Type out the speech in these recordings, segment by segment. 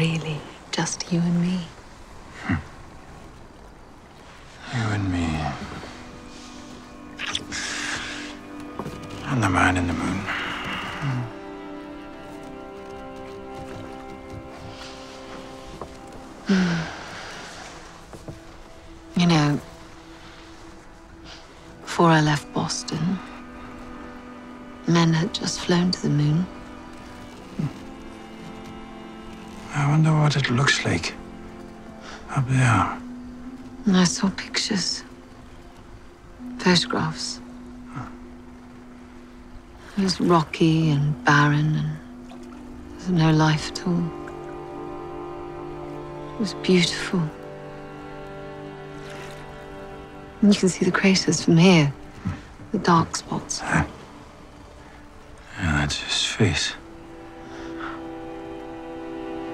really just you and me. You and me. And the man in the moon. You know, before I left Boston, men had just flown to the moon. I wonder what it looks like up there. And I saw pictures, photographs. It was rocky and barren, and there was no life at all. It was beautiful. And you can see the craters from here, the dark spots. Yeah, that's his face.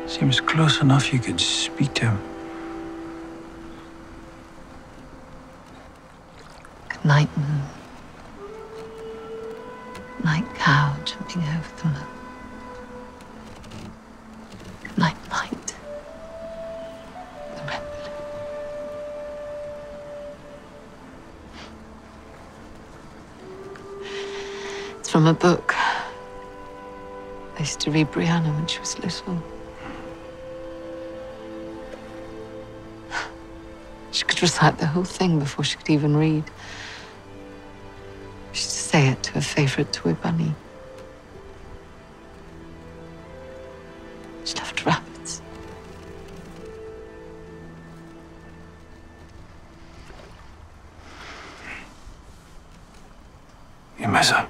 Seems close enough you could speak to him. Good night, moon. Night cow jumping over the moon. Good night, night. The red balloon. It's from a book. I used to read Brianna when she was little. She could recite the whole thing before she could even read. She used to say it to her favorite toy bunny. She loved rabbits. You miss her?